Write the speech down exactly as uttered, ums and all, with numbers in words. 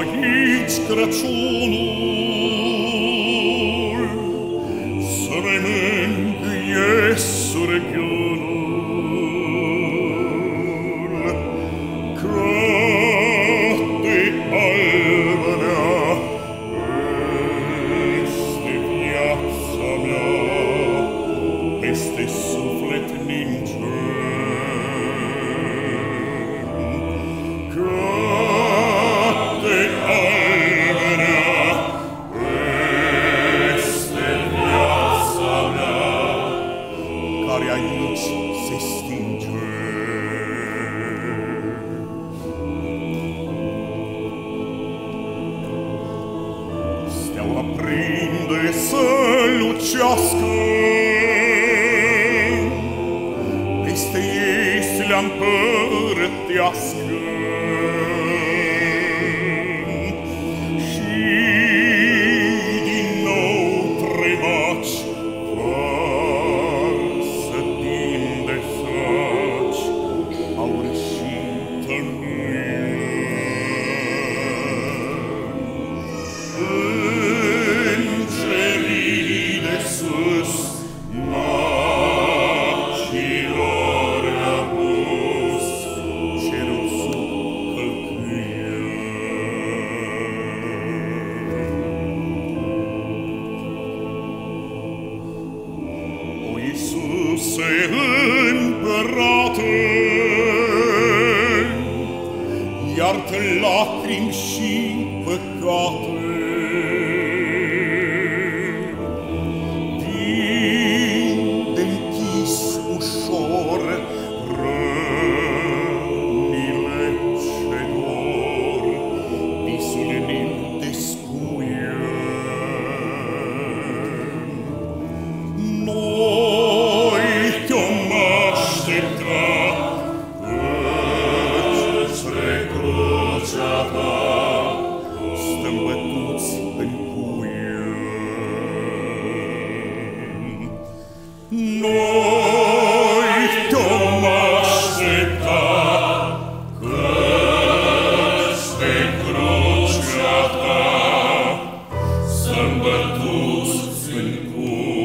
aici Crăciunul, să ne mângâie surghiunul. Crate albărea peste viața mea, peste suflet ningel. Steaua prinde să lucească, peste islea împărătească, și din nou tremaci par să tinde săci aurișită mâine. Iisuse împărate, iartă lacrimi și păcate, din de-nchis ușor rănile ce dor, visul mi-l descuie. Noi te-om aștepta, căci de crucea ta, să-mi bătuți în cur.